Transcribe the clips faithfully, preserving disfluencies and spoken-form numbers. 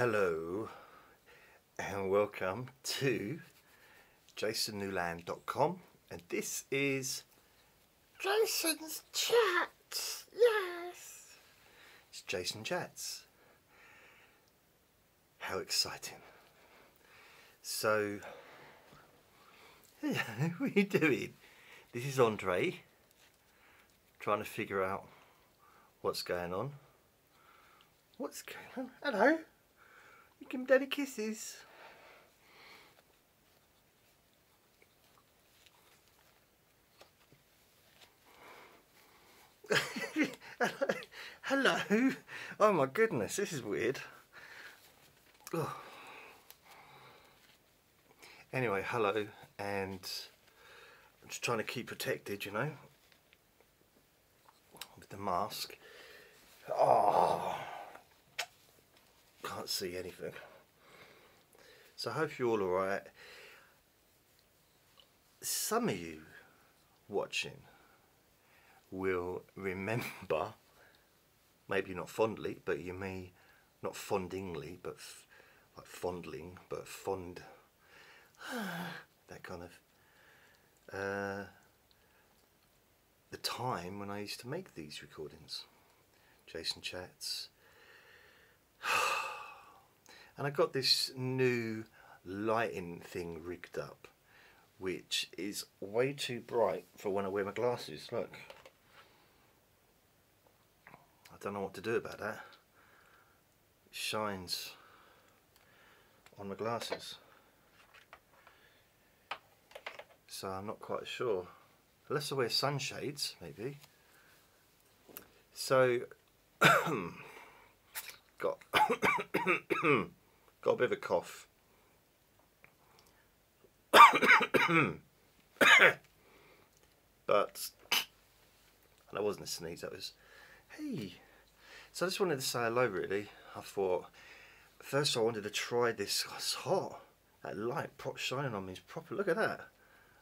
Hello and welcome to jason new land dot com, and this is Jason's Chats. Yes, it's Jason Chats. How exciting. So hello, what are you doing? This is Andre, trying to figure out what's going on. What's going on? Hello. You give him daddy kisses. Hello. Hello. Oh my goodness, this is weird. Oh. Anyway, hello, and I'm just trying to keep protected, you know, with the mask. Oh. Can't see anything. So I hope you're all alright. Some of you watching will remember, maybe not fondly, but you may, not fondingly, but f like fondling, but fond, that kind of, uh, the time when I used to make these recordings. Jason Chats. And I got this new lighting thing rigged up, which is way too bright for when I wear my glasses. Look, I don't know what to do about that. It shines on my glasses, so I'm not quite sure. Unless I wear sunshades, maybe. So, got. Got a bit of a cough. But, and I wasn't a sneeze, that was, hey. So I just wanted to say hello, really. I thought, first I wanted to try this. Oh, it's hot. That light prop shining on me is proper. Look at that.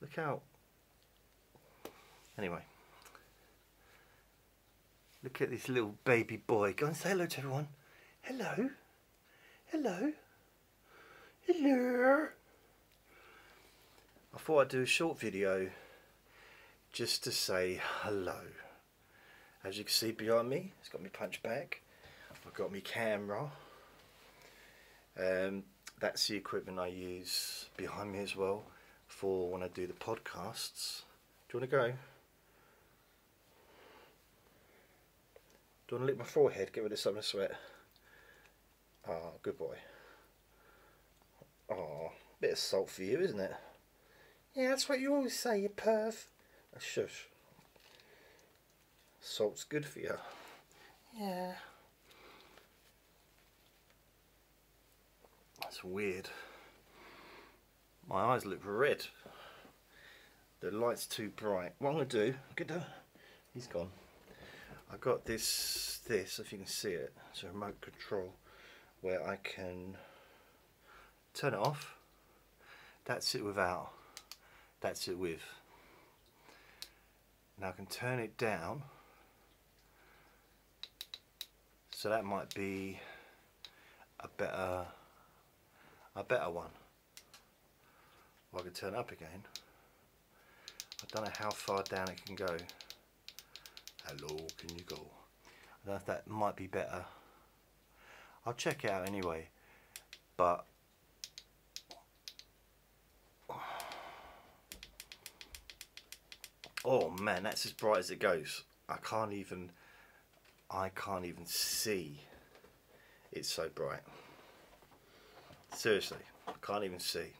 Look out. Anyway. Look at this little baby boy. Go and say hello to everyone. Hello. Hello. Hello. I thought I'd do a short video just to say hello. As you can see behind me, it's got me punch bag. I've got my camera. Um, that's the equipment I use behind me as well for when I do the podcasts. Do you want to go? Do you want to lick my forehead? Get rid of some of the sweat. Ah, oh, good boy. Oh, bit of salt for you, isn't it? Yeah, that's what you always say, you perv. Oh, shush. Salt's good for you. Yeah. That's weird. My eyes look red. The light's too bright. What I'm going to do, get the, he's gone. I've got this, this, if you can see it, it's a remote control, where I can turn it off. That's it without, that's it with. Now I can turn it down, so that might be a better a better one. Or I can turn it up again. I don't know how far down it can go. How low can you go? I don't know if that might be better. I'll check it out anyway, but oh man, that's as bright as it goes. I can't even, I can't even see. It's so bright. Seriously, I can't even see.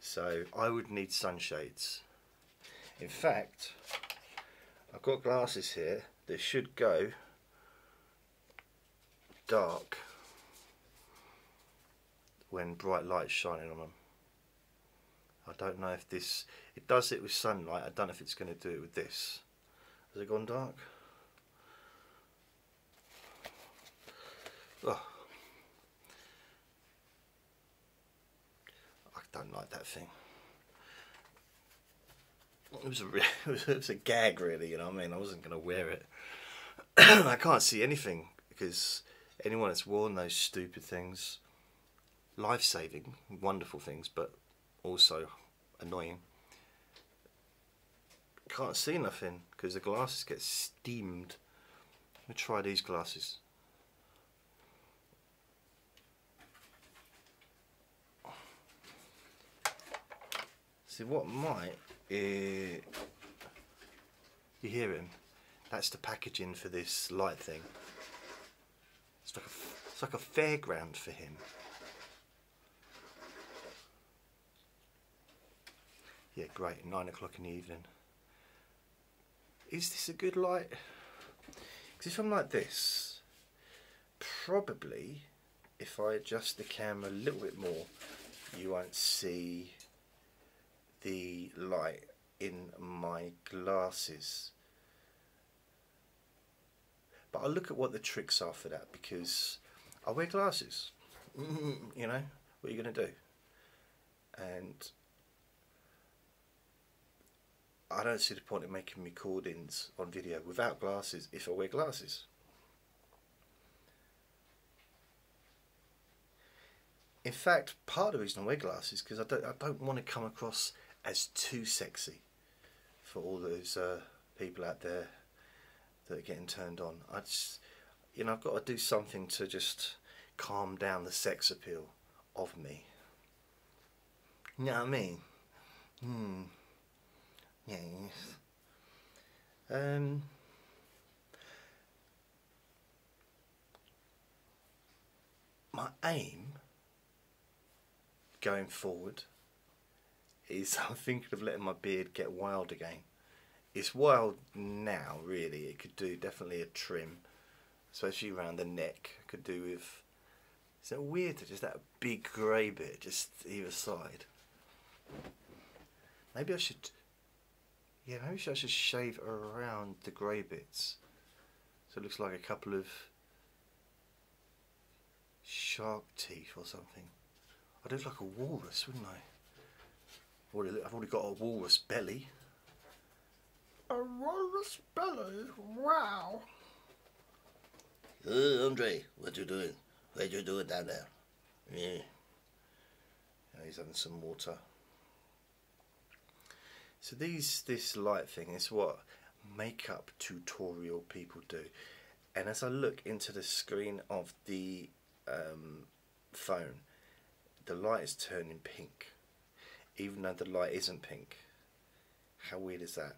So I would need sunshades. In fact, I've got glasses here that should go dark when bright light's shining on them. I don't know if this, it does it with sunlight, I don't know if it's going to do it with this. Has it gone dark? Oh. I don't like that thing. It was, a, it was a gag really, you know what I mean? I wasn't going to wear it. I can't see anything because anyone that's worn those stupid things, life-saving, wonderful things, but also annoying. Can't see nothing because the glasses get steamed. Let me try these glasses. See what might is, you hear him? That's the packaging for this light thing. It's like a, it's like a fairground for him. Yeah, great. Nine o'clock in the evening. Is this a good light? Because if I'm like this, probably if I adjust the camera a little bit more, you won't see the light in my glasses. But I'll look at what the tricks are for that, because I wear glasses. You know, what are you going to do? And I don't see the point in making recordings on video without glasses if I wear glasses. In fact, part of the reason I wear glasses is because I don't, I don't want to come across as too sexy for all those uh, people out there that are getting turned on. I just, you know, I've got to do something to just calm down the sex appeal of me. You know what I mean? Hmm. Yeah. Um, my aim going forward is I'm thinking of letting my beard get wild again. It's wild now, really. It could do definitely a trim, especially around the neck. It could do with, is that weird? Just that big grey bit, just either side. Maybe I should. Yeah, maybe I should shave around the grey bits, so it looks like a couple of shark teeth or something. I'd look like a walrus, wouldn't I? I've already got a walrus belly. A walrus belly? Wow! Hey, Andre, what you doing? What you doing down there? Yeah. Yeah, he's having some water. So these, this light thing is what makeup tutorial people do. And as I look into the screen of the um, phone, the light is turning pink, even though the light isn't pink. How weird is that?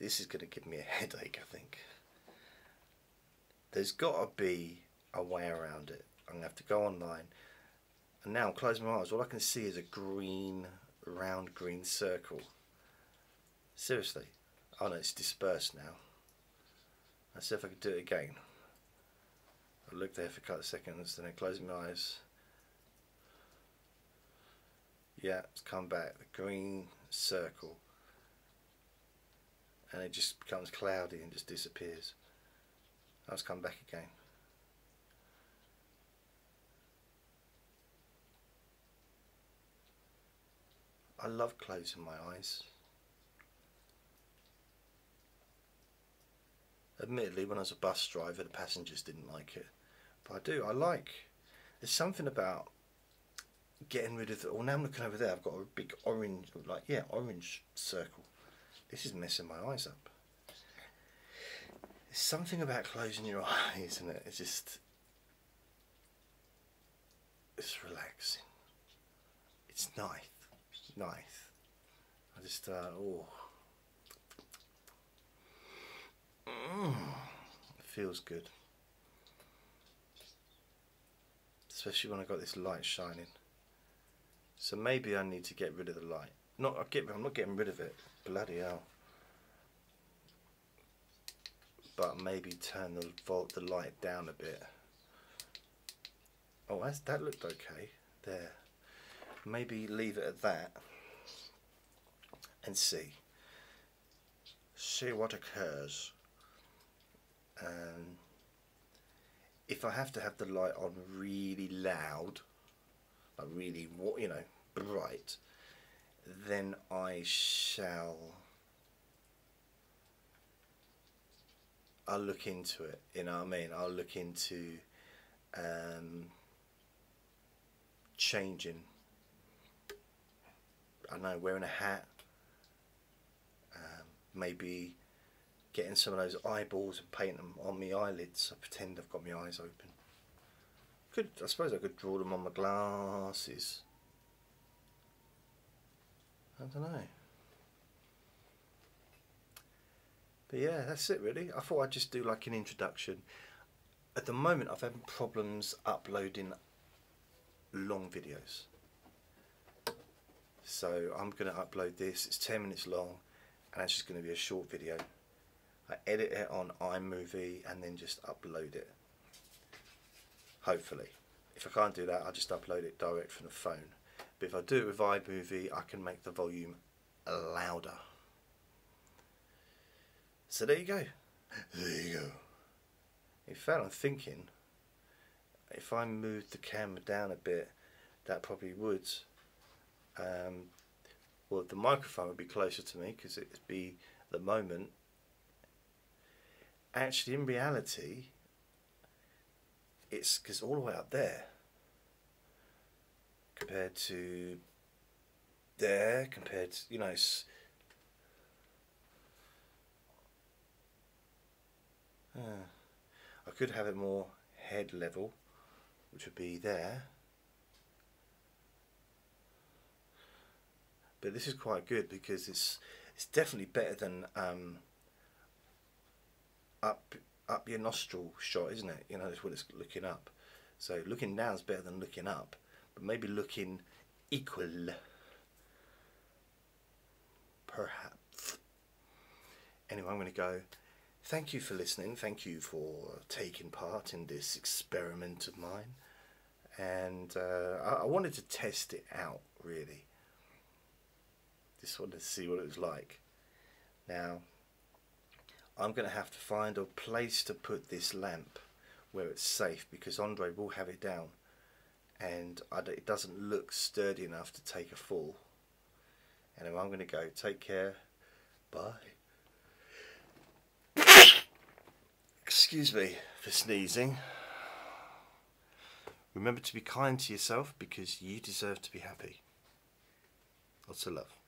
This is going to give me a headache, I think. There's got to be a way around it. I'm going to have to go online. And now I'm closing my eyes. All I can see is a green, round green circle. Seriously. Oh no, it's dispersed now. Let's see if I can do it again. I looked there for a couple of seconds, then I closed my eyes. Yeah, it's come back. The green circle. And it just becomes cloudy and just disappears. Now it's come back again. I love closing my eyes. Admittedly, when I was a bus driver, the passengers didn't like it. But I do, I like. There's something about getting rid of the, well, now I'm looking over there, I've got a big orange, like, yeah, orange circle. This is messing my eyes up. There's something about closing your eyes, isn't it? It's just, it's relaxing. It's nice, nice. I just, uh, oh. Mm, it feels good, especially when I got this light shining. So maybe I need to get rid of the light. Not I get, I'm not getting rid of it, bloody hell. But maybe turn the volt the light down a bit. Oh, that's, that looked okay there. Maybe leave it at that and see, see what occurs. Um, if I have to have the light on really loud, like really, you know, bright, then I shall, I'll look into it, you know what I mean? I'll look into changing. I don't know, wearing a hat, um, maybe getting some of those eyeballs and paint them on my eyelids. So pretend I've got my eyes open. Could, I suppose I could draw them on my glasses. I don't know. But yeah, that's it really. I thought I'd just do like an introduction. At the moment I've had problems uploading long videos. So I'm going to upload this. It's ten minutes long and it's just going to be a short video. I edit it on iMovie and then just upload it. Hopefully. If I can't do that, I'll just upload it direct from the phone. But if I do it with iMovie, I can make the volume louder. So there you go. There you go. In fact, I'm thinking if I moved the camera down a bit, that probably would. Um, well, the microphone would be closer to me because it would be at the moment. Actually, in reality, it's because all the way up there compared to there, compared to, you know, it's, uh, I could have it more head level, which would be there. But this is quite good because it's it's definitely better than um, up up your nostril shot, isn't it? You know, that's what it's looking up. So looking down is better than looking up, but maybe looking equal, perhaps. Anyway, I'm going to go. Thank you for listening. Thank you for taking part in this experiment of mine. And uh, I, I wanted to test it out, really. Just wanted to see what it was like. Now, I'm going to have to find a place to put this lamp where it's safe, because Andre will have it down. And I, it doesn't look sturdy enough to take a fall. And anyway, I'm going to go. Take care. Bye. Excuse me for sneezing. Remember to be kind to yourself because you deserve to be happy. Lots of love.